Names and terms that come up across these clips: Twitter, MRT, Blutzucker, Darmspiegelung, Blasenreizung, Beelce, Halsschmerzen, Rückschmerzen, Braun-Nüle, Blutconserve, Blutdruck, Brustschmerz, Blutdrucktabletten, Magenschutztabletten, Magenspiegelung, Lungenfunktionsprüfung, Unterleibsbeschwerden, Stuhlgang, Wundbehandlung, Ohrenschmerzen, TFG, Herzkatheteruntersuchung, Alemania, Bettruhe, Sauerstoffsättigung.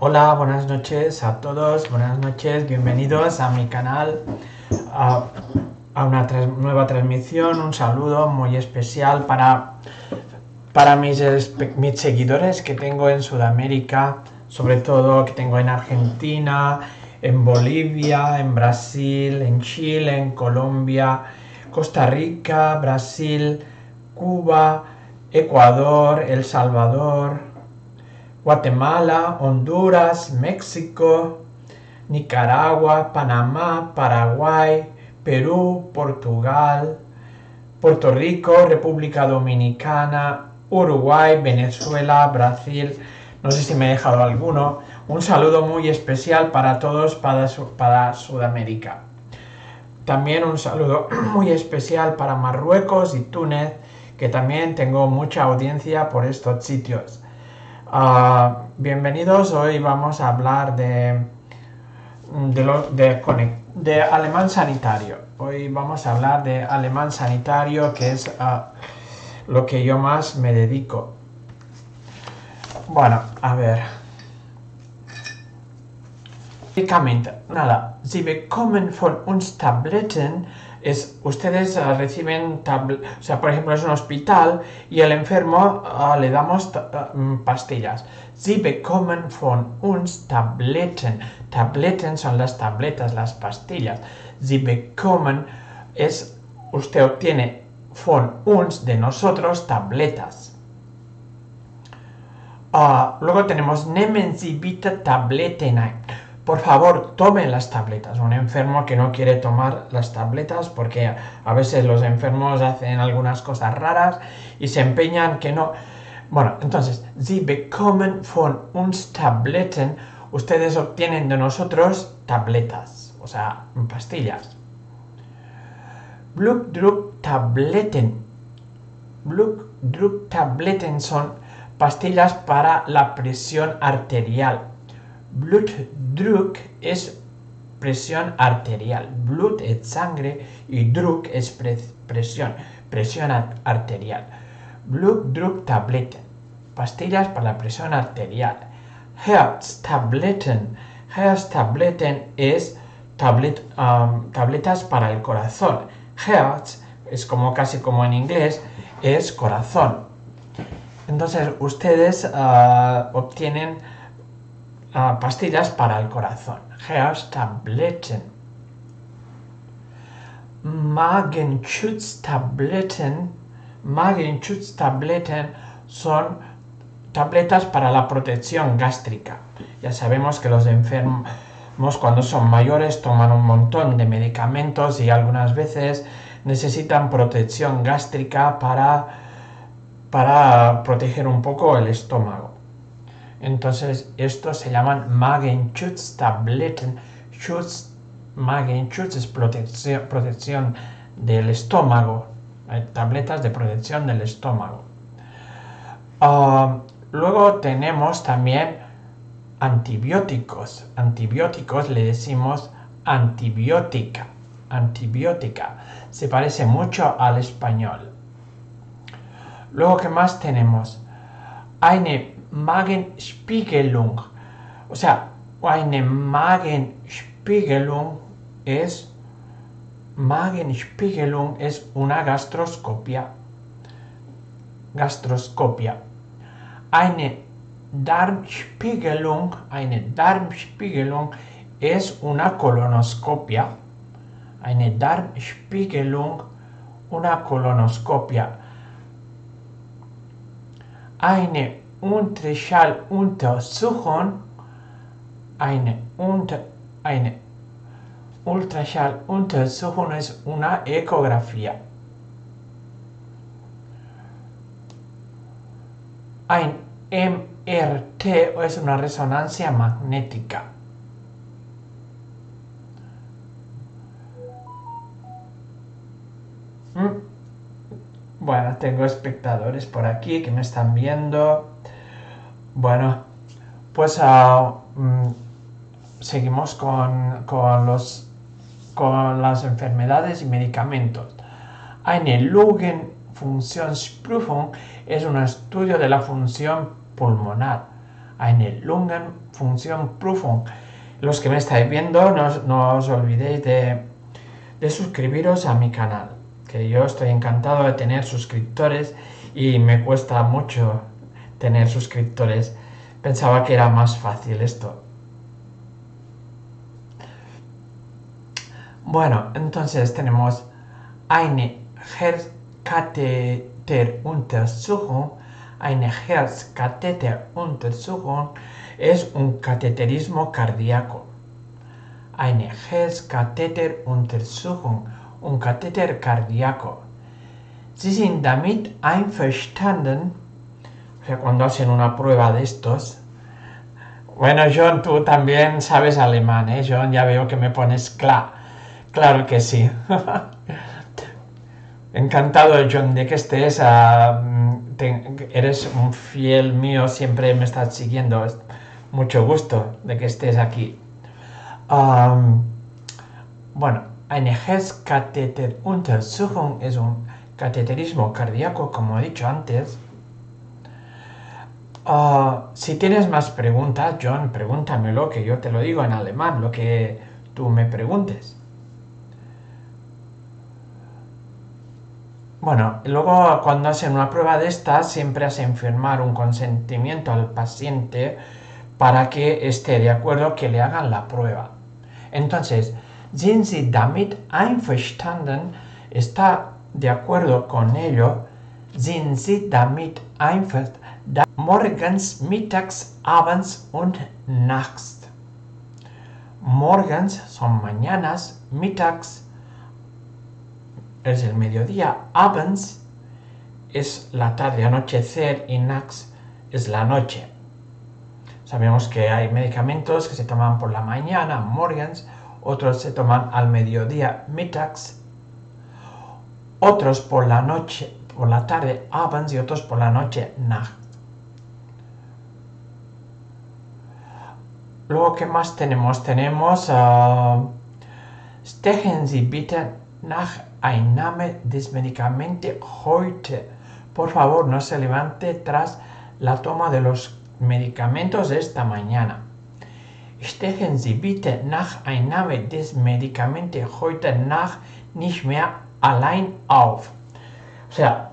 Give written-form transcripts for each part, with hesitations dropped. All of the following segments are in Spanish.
Hola, buenas noches a todos, buenas noches, bienvenidos a mi canal, a una nueva transmisión. Un saludo muy especial para mis seguidores que tengo en Sudamérica, sobre todo que tengo en Argentina, en Bolivia, en Brasil, en Chile, en Colombia, Costa Rica, Brasil, Cuba, Ecuador, El Salvador, Guatemala, Honduras, México, Nicaragua, Panamá, Paraguay, Perú, Portugal, Puerto Rico, República Dominicana, Uruguay, Venezuela, Brasil. No sé si me he dejado alguno. Un saludo muy especial para todos, para Sudamérica. También un saludo muy especial para Marruecos y Túnez, que también tengo mucha audiencia por estos sitios. Bienvenidos, hoy vamos a hablar de alemán sanitario. Hoy vamos a hablar de alemán sanitario, que es lo que yo más me dedico. Bueno, a ver. Medicamente, nada. Sie bekommen von uns Tabletten. Ustedes reciben, o sea, por ejemplo, es un hospital y el enfermo le damos pastillas. Sie bekommen von uns Tabletten. Tabletten son las tabletas, las pastillas. Sie bekommen es, usted obtiene von uns, de nosotros, tabletas. Luego tenemos nehmen Sie bitte Tabletten ein. Por favor, tomen las tabletas. Un enfermo que no quiere tomar las tabletas, porque a veces los enfermos hacen algunas cosas raras y se empeñan que no. Bueno, entonces, Sie bekommen von uns Tabletten. Ustedes obtienen de nosotros tabletas, o sea, pastillas. Blutdrucktabletten. Blutdrucktabletten son pastillas para la presión arterial. Blutdruck es presión arterial. Blut es sangre y Druck es presión arterial. Blutdrucktabletten, pastillas para la presión arterial. Herztabletten. Herztabletten es tabletas para el corazón. Herz es como casi como en inglés, es corazón. Entonces ustedes obtienen pastillas para el corazón. Herztabletten. Magenschutztabletten. Magenschutztabletten son tabletas para la protección gástrica. Ya sabemos que los enfermos cuando son mayores toman un montón de medicamentos y algunas veces necesitan protección gástrica para proteger un poco el estómago. Entonces, estos se llaman Magenschutztabletten. Schutz, Magenschutz es protección del estómago. Hay tabletas de protección del estómago. Luego tenemos también antibióticos. Antibióticos le decimos antibiótica. Antibiótica. Se parece mucho al español. Luego, ¿qué más tenemos? Eine Magenspiegelung, o sea, eine Magenspiegelung es una gastroscopia. Eine Darmspiegelung, es una colonoscopia. Una colonoscopia. Eine Unterschalluntersuchung, eine Ultraschalluntersuchung es una ecografía. Ein MRT es una resonancia magnética. Bueno, tengo espectadores por aquí que me están viendo. Bueno, pues seguimos con las enfermedades y medicamentos. Eine Lungenfunktionsprüfung es un estudio de la función pulmonar. eine Lungenfunktionsprüfung. Los que me estáis viendo, no os olvidéis de suscribiros a mi canal, que yo estoy encantado de tener suscriptores y me cuesta mucho tener suscriptores. Pensaba que era más fácil esto. Bueno, entonces tenemos eine Herzkatheteruntersuchung. Eine Herzkatheteruntersuchung es un cateterismo cardíaco. Eine Herzkatheteruntersuchung, un catéter cardíaco. Sie sind damit einverstanden. O sea, cuando hacen una prueba de estos. Bueno, John, tú también sabes alemán, ¿eh? John, ya veo que me pones klar. Claro que sí. Encantado, John, de que estés. Eres un fiel mío, siempre me estás siguiendo. Mucho gusto de que estés aquí. Bueno, eine Herzkatheteruntersuchung es un cateterismo cardíaco, como he dicho antes. Si tienes más preguntas, John, pregúntamelo, que yo te lo digo en alemán, lo que tú me preguntes. Bueno, luego cuando hacen una prueba de estas, siempre hacen firmar un consentimiento al paciente para que esté de acuerdo que le hagan la prueba. Entonces, sind Sie damit einverstanden, está de acuerdo con ello. Sind Sie damit einverstanden, morgens, mittags, abends und nachts. Morgens son mañanas, mittags es el mediodía, abends es la tarde, anochecer, y nachts es la noche. Sabemos que hay medicamentos que se toman por la mañana, morgens, otros se toman al mediodía, mittags, otros por la noche, por la tarde, abends, y otros por la noche, nacht. Luego, ¿qué más tenemos? Tenemos stechen Sie bitte nach Einnahme des Medikamentes heute. Por favor, no se levante tras la toma de los medicamentos de esta mañana. Stechen Sie bitte nach Einnahme des Medikamentes heute Nacht nicht mehr allein auf. O sea,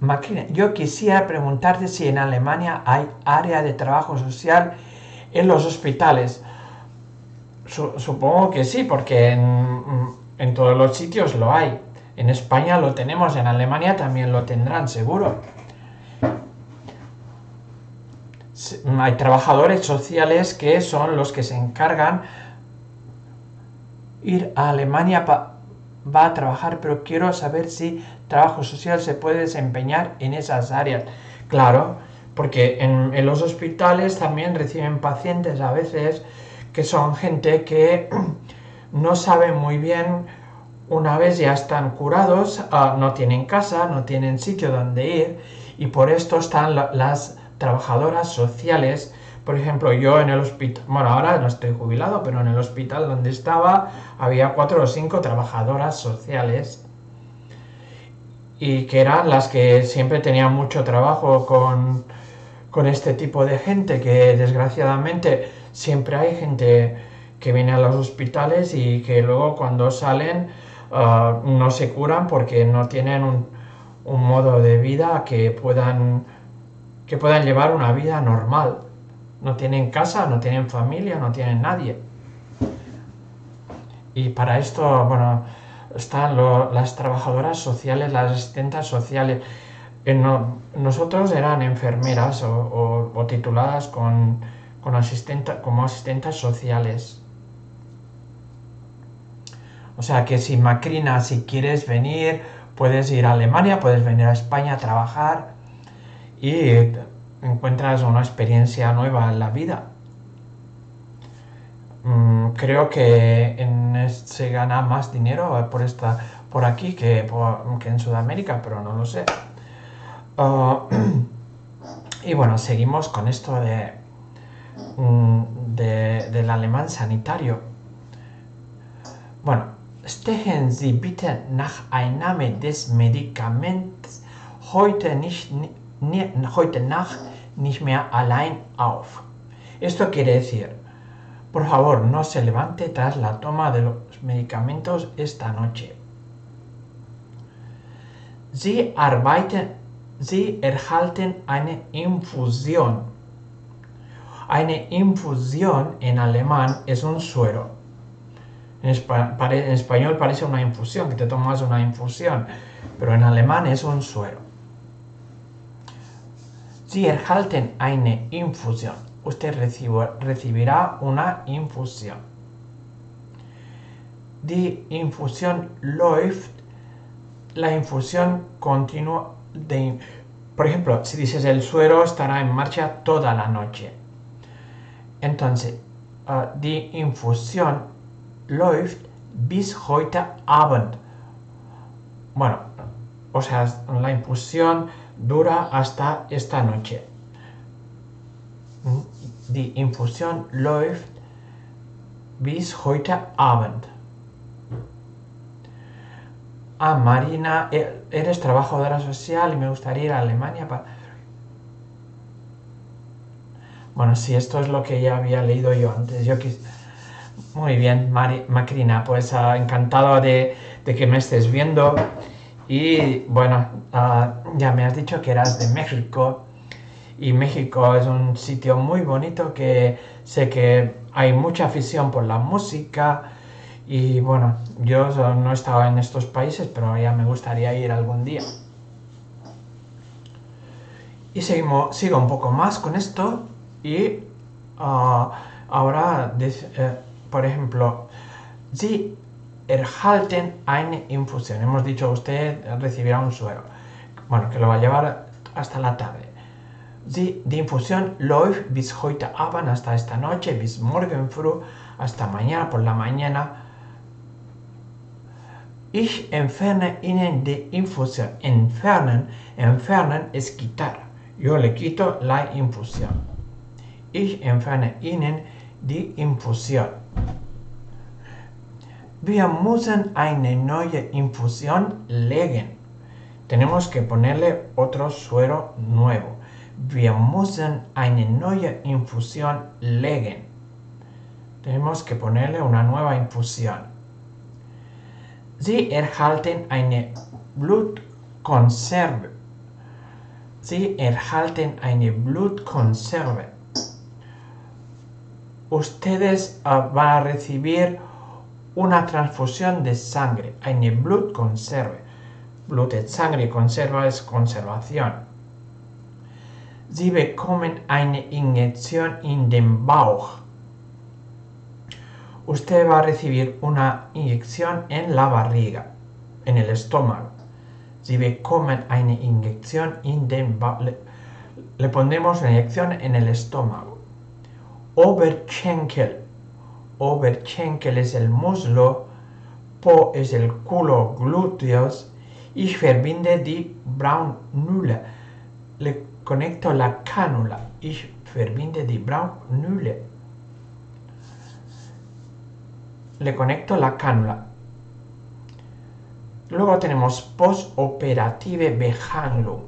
Macrina, yo quisiera preguntarte si en Alemania hay área de trabajo social en los hospitales. Supongo que sí, porque en todos los sitios lo hay. En España lo tenemos, en Alemania también lo tendrán, seguro. Hay trabajadores sociales que son los que se encargan. Ir a Alemania va a trabajar, pero quiero saber si trabajo social se puede desempeñar en esas áreas. Claro, porque en los hospitales también reciben pacientes a veces que son gente que no saben muy bien, una vez ya están curados, no tienen casa, no tienen sitio donde ir, y por esto están las trabajadoras sociales. Por ejemplo, yo en el hospital, bueno, ahora no estoy jubilado, pero en el hospital donde estaba había 4 o 5 trabajadoras sociales, y que eran las que siempre tenían mucho trabajo con este tipo de gente, que desgraciadamente siempre hay gente que viene a los hospitales y que luego cuando salen no se curan porque no tienen un modo de vida que puedan llevar una vida normal. No tienen casa, no tienen familia, no tienen nadie. Y para esto, bueno, están las trabajadoras sociales, las asistentes sociales. Nosotros eran enfermeras o tituladas como asistentes sociales. O sea que si Macrina, si quieres venir, puedes ir a Alemania, puedes venir a España a trabajar y encuentras una experiencia nueva en la vida. Creo que se gana más dinero por aquí que en Sudamérica, pero no lo sé. Y bueno, seguimos con esto del alemán sanitario. Bueno, stechen Sie bitte nach Einnahme des Medikaments heute Nacht nicht mehr allein auf. Esto quiere decir, por favor, no se levante tras la toma de los medicamentos esta noche. Sie erhalten eine Infusion. Eine Infusion en alemán es un suero. En español parece una infusión, que te tomas una infusión, pero en alemán es un suero. Sie erhalten eine Infusion. Usted recibirá una infusión. Die Infusion läuft. La infusión continua de... Por ejemplo, si dices el suero estará en marcha toda la noche. Entonces, die Infusion läuft bis heute Abend. Bueno, o sea, la infusión dura hasta esta noche. Die Infusion läuft bis heute Abend. Ah, Marina, eres trabajadora social y me gustaría ir a Alemania para... Bueno, sí, esto es lo que ya había leído yo antes. Muy bien, Macrina, pues encantado de que me estés viendo. Y bueno, ya me has dicho que eras de México. Y México es un sitio muy bonito que sé que hay mucha afición por la música. Y bueno, yo no he estado en estos países, pero ya me gustaría ir algún día. Y sigo un poco más con esto. Y ahora, por ejemplo, Sie erhalten eine Infusion. Hemos dicho, usted recibirá un suero. Bueno, que lo va a llevar hasta la tarde. Die Infusion läuft bis heute Abend, hasta esta noche, bis morgen früh, hasta mañana, por la mañana. Ich entferne Ihnen die Infusion. Entfernen es quitar. Yo le quito la infusión. Ich entferne Ihnen die Infusion. Wir müssen eine neue Infusion legen. Tenemos que ponerle otro suero nuevo. Wir müssen eine neue Infusion legen. Tenemos que ponerle una nueva infusión. Sie erhalten eine Blutconserve. Sie erhalten eine Blutconserve. Ustedes van a recibir una transfusión de sangre, eine Blutconserve. Blut es sangre, conserva es conservación. Sie bekommen eine Injektion in den Bauch. Usted va a recibir una inyección en la barriga, en el estómago. Sie bekommen eine Injektion in den Bauch. Le pondremos una inyección en el estómago. Oberschenkel. Oberschenkel es el muslo, Po es el culo, glúteos. Ich verbinde die Braun-Nüle. Le conecto la cánula. Ich verbinde die Braun-Nüle. Le conecto la cánula. Luego tenemos postoperative Behandlung.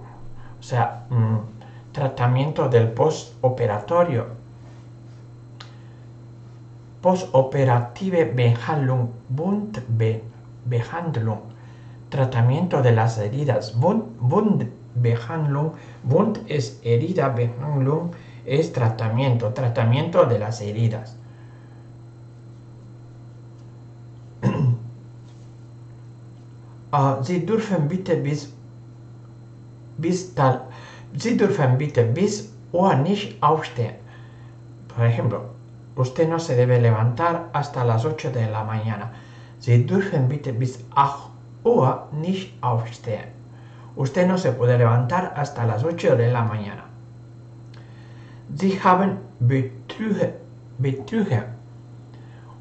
O sea, tratamiento del postoperatorio. Postoperative Behandlung, Wundbehandlung, tratamiento de las heridas. Wundbehandlung, Wund es herida, Behandlung es tratamiento, tratamiento de las heridas. Sie dürfen bitte bis Uhr nicht aufstehen. Por ejemplo, usted no se debe levantar hasta las 8 de la mañana. Sie dürfen bitte bis 8 Uhr nicht aufstehen. Usted no se puede levantar hasta las 8 de la mañana. Sie haben Betrüge.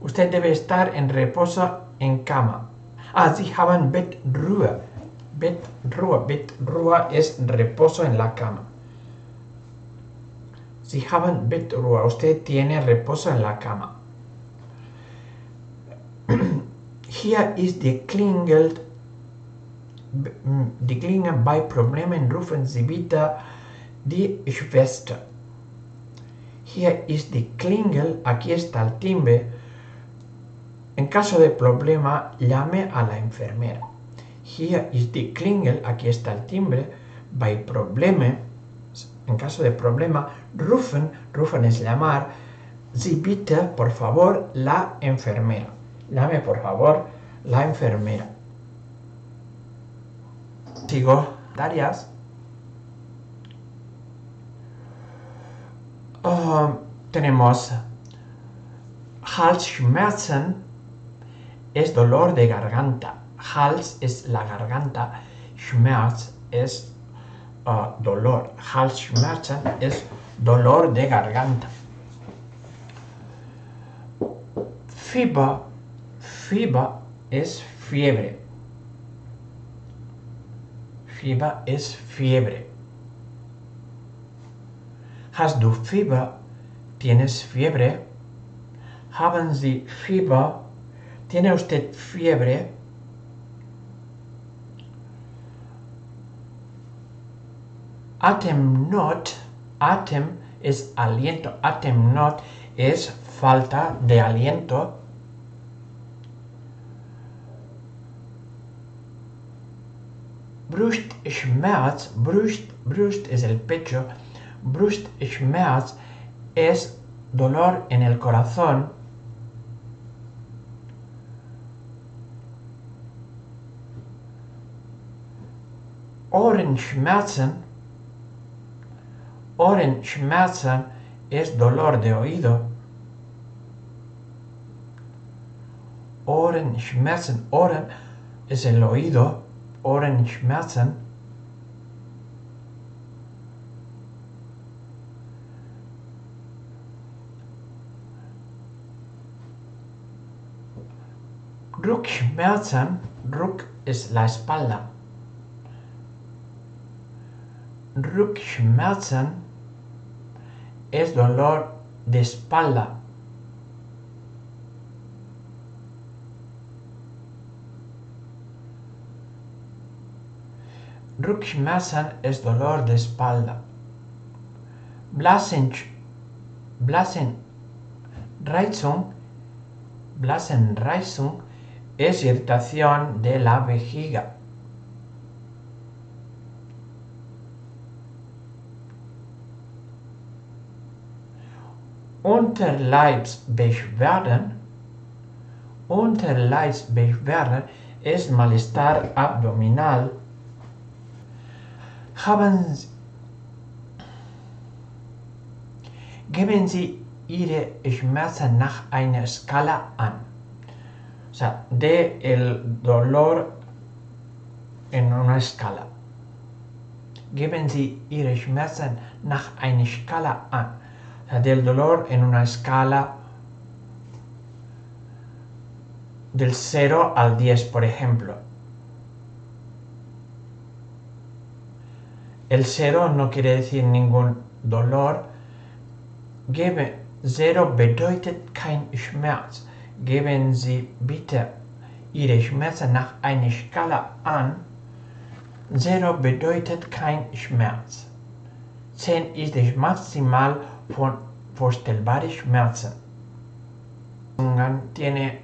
Usted debe estar en reposo en cama. Sie haben Bettruhe. Bettruhe es reposo en la cama. Sie haben Bettruhe. Usted tiene reposo en la cama. Hier ist die Klingel bei Problemen. Rufen Sie bitte die Schwester. Hier ist die Klingel, aquí está el timbre. En caso de problema, llame a la enfermera. Hier ist die Klingel, aquí está el timbre. Bei Probleme, en caso de problema, rufen, rufen es llamar. Sie bitte, por favor, la enfermera. Llame, por favor, la enfermera. Sigo. Tareas. Tenemos Halsschmerzen, es dolor de garganta. Hals es la garganta, Schmerz es dolor. Halsschmerzen es dolor de garganta. Fieber, Fieber es fiebre. Fieber es fiebre. Hast du Fieber? ¿Tienes fiebre? Haben Sie Fieber? ¿Tiene usted fiebre? Atemnot, Atem es aliento, Atemnot es falta de aliento. Brustschmerz, Brust es el pecho, Brustschmerz es dolor en el corazón. Ohrenschmerzen, Ohrenschmerzen es dolor de oído. Ohrenschmerzen, Ohren es el oído, Ohrenschmerzen. Rückschmerzen, Rück es la espalda. Rückschmerzen es dolor de espalda. Rückschmerzen es dolor de espalda. Blasenreizung, Blasenreizung es irritación de la vejiga. Unterleibsbeschwerden, Unterleibsbeschwerden es malestar abdominal. Geben Sie Ihre Schmerzen nach einer Skala an. O sea, de el dolor en una escala. Geben Sie Ihre Schmerzen nach einer Skala an. O sea, del dolor en una escala del 0 al 10, por ejemplo. El 0 no quiere decir ningún dolor. Geben, 0 bedeutet kein Schmerz. Geben Sie bitte Ihre Schmerzen nach einer Skala an. 0 bedeutet kein Schmerz. 10 ist das Maximal von vorstellbaren Schmerzen. Tiene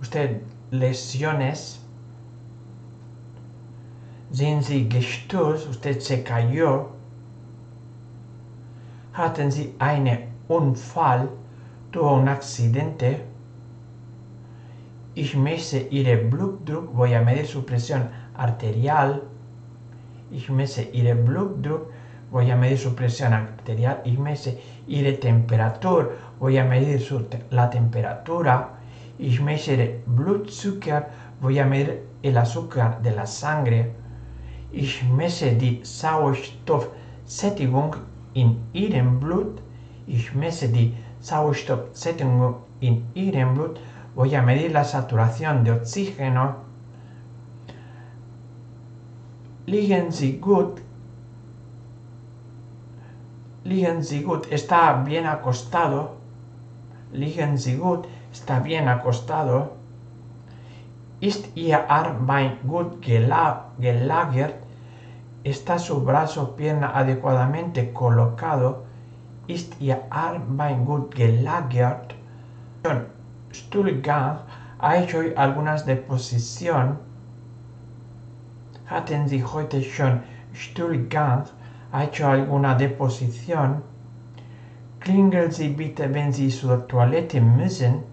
usted lesiones. Sind Sie gestürzt? Usted se cayó. Hatten Sie einen Unfall? Tuvo un accidente. Ich messe Ihre Blutdruck, voy a medir su presión arterial. Ich messe Ihre Blutdruck, voy a medir su presión arterial. Ich messe Ihre Temperatur, voy a medir la temperatura. Ich messe Ihre Blutzucker, voy a medir el azúcar de la sangre. Ich messe die Sauerstoffsättigung in Ihrem Blut. Ich messe die Sauerstoffsättigung in Ihrem Blut. Voy a medir la saturación de oxígeno. Liegen Sie gut. Liegen Sie gut. Está bien acostado. Liegen Sie gut. Está bien acostado. Ist Ihr Arm gut gelagert? ¿Está su brazo o pierna adecuadamente colocado? Ist ihr Armbein gut gelagert? John Stuhlgang ha hecho hoy algunas deposición. ¿Hatten Sie heute schon Stuhlgang? ¿Ha hecho alguna deposición? Klingeln Sie bitte, wenn Sie zur Toilette müssen.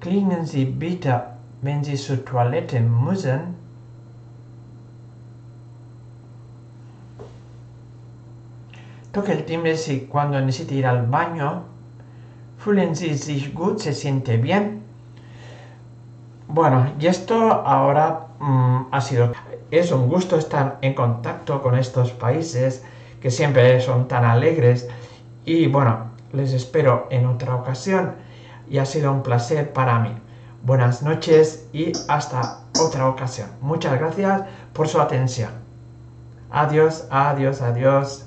Klingeln Sie bitte, wenn Sie zur Toilette müssen. Toque el timbre si cuando necesite ir al baño. Fühlen Sie sich gut, se siente bien. Bueno, y esto ahora ha sido. Es un gusto estar en contacto con estos países que siempre son tan alegres. Y bueno, les espero en otra ocasión. Y ha sido un placer para mí. Buenas noches y hasta otra ocasión. Muchas gracias por su atención. Adiós, adiós, adiós.